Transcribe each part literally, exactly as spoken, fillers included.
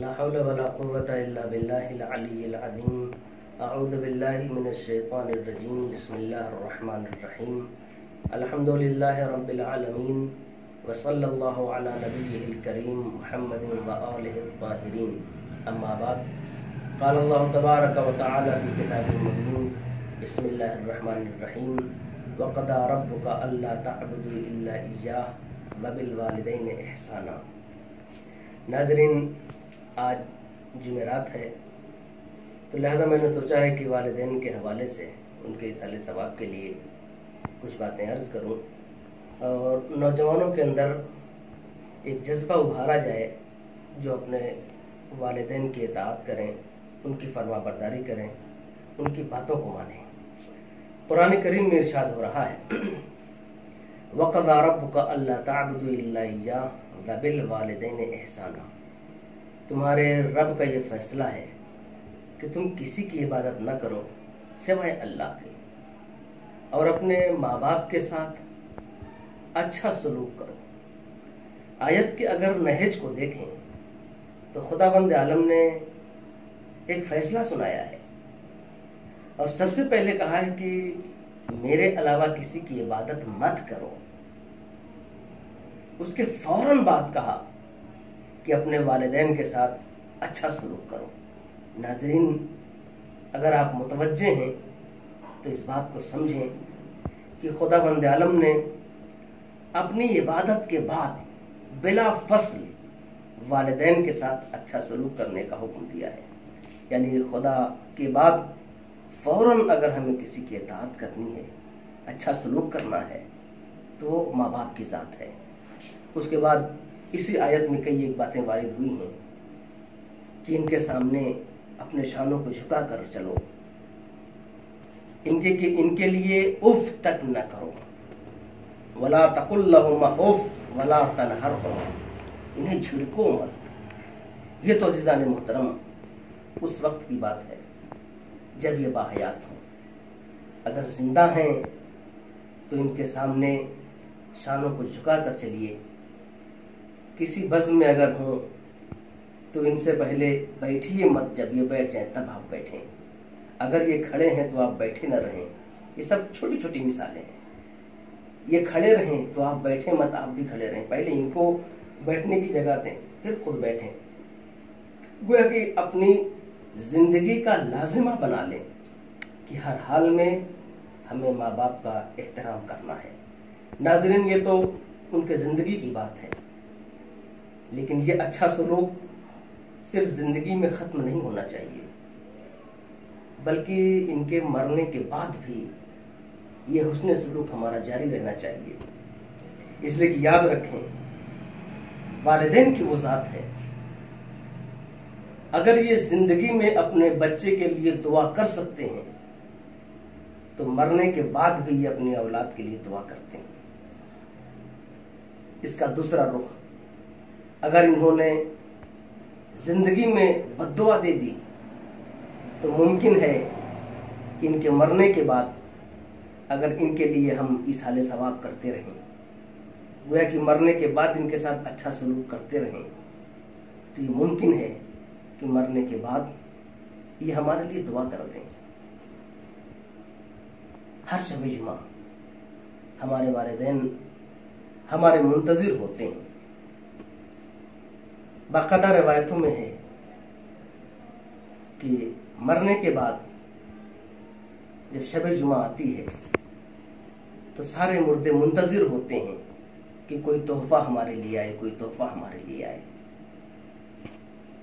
ला हौल वला कुव्वता इल्ला बिल्लाहिल अलिय्यिल अज़ीम। अऊज़ु बिल्लाहि मिनश शैतानिर रजीम। बिस्मिल्लाहिर रहमानिर रहीम। अल्हम्दुलिल्लाहि रब्बिल आलमीन व सल्लल्लाहु अला नबिय्यिल करीम मुहम्मदिन व आलिहि ताहिरीन। अम्मा बाद, क़ाल अल्लाहु तबारक व तआला फ़ी किताबिल मुबीन बिस्मिल्लाहिर रहमानिर रहीम व क़दा रब्बुका अल्ला तअबुदू इल्ला इय्याह व बिल वालिदैन इहसाना। नाज़रीन, आज जुमेरात है तो लिहाजा मैंने सोचा है कि वालिदैन के हवाले से उनके इसाले सवाब के लिए कुछ बातें अर्ज़ करूं और नौजवानों के अंदर एक जज्बा उभारा जाए जो अपने वालिदैन की इताअत करें, उनकी फरमाबरदारी करें, उनकी बातों को मानें। कुरान करीम में इरशाद हो रहा है, वक़ज़ा रब्बुका अल्ला तअबुदू इल्ला इय्याह व बिल वालिदैन एहसाना। तुम्हारे रब का ये फ़ैसला है कि तुम किसी की इबादत न करो सिवाय अल्लाह की, और अपने माँ बाप के साथ अच्छा सलूक करो। आयत के अगर नहज को देखें तो खुदाबंद आलम ने एक फ़ैसला सुनाया है और सबसे पहले कहा है कि मेरे अलावा किसी की इबादत मत करो। उसके फौरन बाद कहा कि अपने वालिदैन के साथ अच्छा सलूक करो। नाजरीन, अगर आप मुतवज्जे हैं तो इस बात को समझें कि खुदा बंद आलम ने अपनी इबादत के बाद बिला फसल वालिदैन के साथ अच्छा सलूक करने का हुक्म दिया है। यानी खुदा के बाद फौरन अगर हमें किसी की इताअत करनी है, अच्छा सलूक करना है तो माँ बाप की ज़ात है। उसके बाद इसी आयत में कई एक बातें वारिद हुई हैं कि इनके सामने अपने शानों को झुका कर चलो, इनके के इनके लिए उफ तक न करो, वला तकुल्लहुमा उफ वला तनहरहुमा, इन्हें झिड़को मत। ये तो अज़ीज़ान मोहतरम उस वक्त की बात है जब ये बाहयात हों। अगर जिंदा हैं तो इनके सामने शानों को झुका कर चलिए। किसी बज़्म में अगर हों तो इनसे पहले बैठिए मत, जब ये बैठ जाएं तब आप बैठें, अगर ये खड़े हैं तो आप बैठे न रहें। ये सब छोटी छोटी मिसालें हैं। ये खड़े रहें तो आप बैठे मत, आप भी खड़े रहें। पहले इनको बैठने की जगह दें, फिर खुद बैठें। गोया कि अपनी ज़िंदगी का लाजिमा बना लें कि हर हाल में हमें माँ बाप का एहतराम करना है। नाजरीन, ये तो उनके ज़िंदगी की बात है, लेकिन ये अच्छा सलूक सिर्फ ज़िंदगी में ख़त्म नहीं होना चाहिए, बल्कि इनके मरने के बाद भी ये हुस्न सलूक हमारा जारी रहना चाहिए। इसलिए कि याद रखें, वालिदैन की वो ज़ात है, अगर ये ज़िंदगी में अपने बच्चे के लिए दुआ कर सकते हैं तो मरने के बाद भी ये अपनी औलाद के लिए दुआ करते हैं। इसका दूसरा रुख, अगर इन्होंने ज़िंदगी में बद्दुआ दे दी तो मुमकिन है कि इनके मरने के बाद अगर इनके लिए हम इसाले सवाब करते रहें, गोया कि मरने के बाद इनके साथ अच्छा सलूक करते रहें, तो ये मुमकिन है कि मरने के बाद ये हमारे लिए दुआ कर दें। हर शब जुमा हमारे वालिदैन हमारे मुंतज़िर होते हैं। बाकायदा रिवायतों में है कि मरने के बाद जब शबे जुमा आती है तो सारे मुर्दे मुंतज़िर होते हैं कि कोई तोहफ़ा हमारे लिए आए, कोई तोहफ़ा हमारे लिए आए।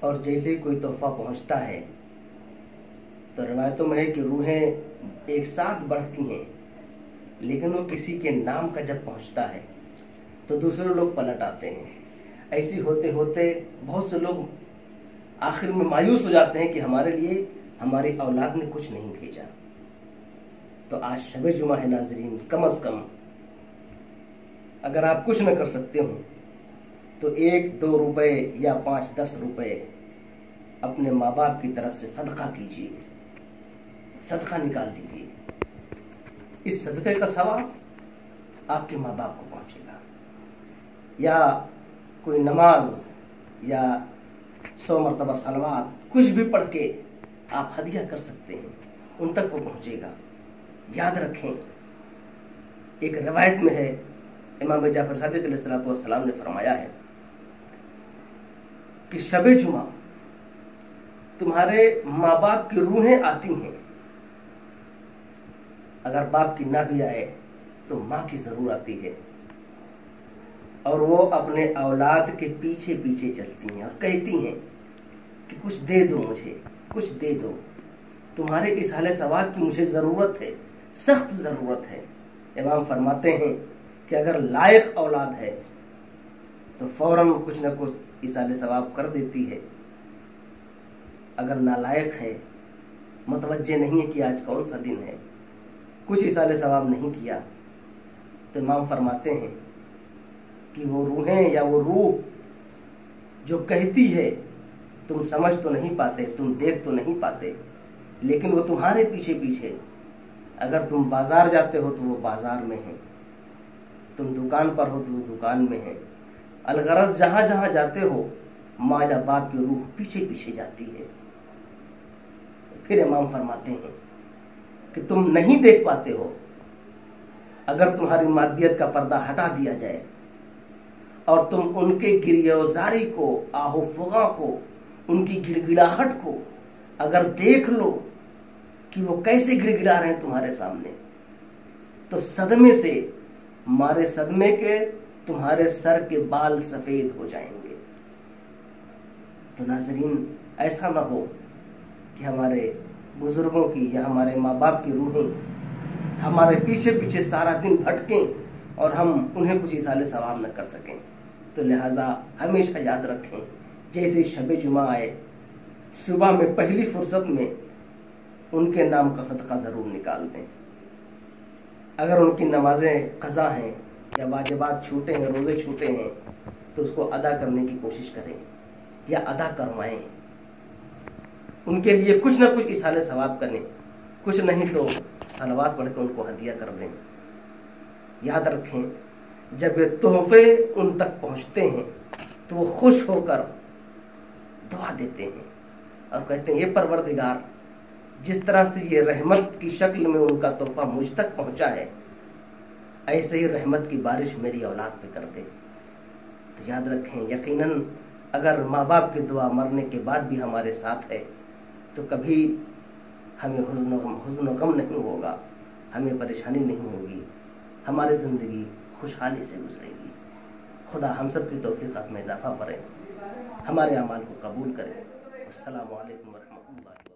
और जैसे ही कोई तोहफ़ा पहुंचता है तो रिवायतों में है कि रूहें एक साथ बढ़ती हैं, लेकिन वो किसी के नाम का जब पहुंचता है तो दूसरे लोग पलट आते हैं। ऐसी होते होते बहुत से लोग आखिर में मायूस हो जाते हैं कि हमारे लिए हमारी औलाद ने कुछ नहीं भेजा। तो आज शबे जुमा है नाजरीन, कम अज़ कम अगर आप कुछ न कर सकते हो तो एक दो रुपए या पाँच दस रुपए अपने माँ बाप की तरफ से सदका कीजिए, सदका निकाल दीजिए। इस सदक़े का सवाब आपके माँ बाप को पहुँचेगा। या कोई नमाज या सौ मरतबा सलवात कुछ भी पढ़ के आप हदिया कर सकते हैं, उन तक वो पहुँचेगा। याद रखें, एक रवायत में है, इमाम जाफ़र सादिक़ अलैहिस्सलाम ने फरमाया है कि शबे जुमा तुम्हारे माँ बाप की रूहें आती हैं, अगर बाप की ना भी आए तो माँ की ज़रूर आती है, और वो अपने औलाद के पीछे पीछे चलती हैं और कहती हैं कि कुछ दे दो मुझे, कुछ दे दो, तुम्हारे इस हाल सवाल की मुझे ज़रूरत है, सख्त ज़रूरत है। इमाम फरमाते हैं कि अगर लायक औलाद है तो फौरन कुछ ना कुछ इसाले सवाब कर देती है, अगर नालायक है, मतवज्जे नहीं है कि आज कौन सा दिन है, कुछ इसाले सवाब नहीं किया, तो इमाम फरमाते हैं कि वो रूहें या वो रूह जो कहती है तुम समझ तो नहीं पाते, तुम देख तो नहीं पाते, लेकिन वो तुम्हारे पीछे पीछे, अगर तुम बाज़ार जाते हो तो वो बाज़ार में है, तुम दुकान पर हो तो वो दुकान में है, अलगरज जहाँ जहाँ जाते हो माँ या बाप की रूह पीछे पीछे जाती है। फिर इमाम फरमाते हैं कि तुम नहीं देख पाते हो, अगर तुम्हारी मादियत का पर्दा हटा दिया जाए और तुम उनके गिरयोजारी को, आहोफुगा को, उनकी गिड़गिड़ाहट को अगर देख लो कि वो कैसे गिड़गिड़ा रहे हैं तुम्हारे सामने, तो सदमे से, मारे सदमे के तुम्हारे सर के बाल सफेद हो जाएंगे। तो नाजरीन, ऐसा ना हो कि हमारे बुजुर्गों की या हमारे माँ बाप की रूहें हमारे पीछे पीछे सारा दिन भटकें और हम उन्हें कुछ इसाले सवाब न कर सकें। तो लिहाजा हमेशा याद रखें, जैसे शबे जुमा आए, सुबह में पहली फुर्सत में उनके नाम का सदका ज़रूर निकाल दें। अगर उनकी नमाजें क़ज़ा हैं या वाजिबात छूटे हैं, रोज़े छूटे हैं, तो उसको अदा करने की कोशिश करें या अदा करवाएं। उनके लिए कुछ ना कुछ इसाले सवाब करें, कुछ नहीं तो सलवात पढ़ कर उनको हदिया कर दें। याद रखें, जब ये तोहफे उन तक पहुँचते हैं तो वो खुश होकर दुआ देते हैं और कहते हैं, ये परवरदिगार, जिस तरह से ये रहमत की शक्ल में उनका तोहफा मुझ तक पहुँचा है, ऐसे ही रहमत की बारिश मेरी औलाद पे कर दे। तो याद रखें, यकीनन अगर माँ बाप की दुआ मरने के बाद भी हमारे साथ है तो कभी हमें हुज़्न हुज़्न गम नहीं होगा, हमें परेशानी नहीं होगी, हमारी ज़िंदगी खुशहाली से गुजरेगी। खुदा हम सब की तौफीक़ात में इजाफ़ा करें, हमारे अमाल को कबूल करें। अस्सलामु अलैकुम व रहमतुल्लाह।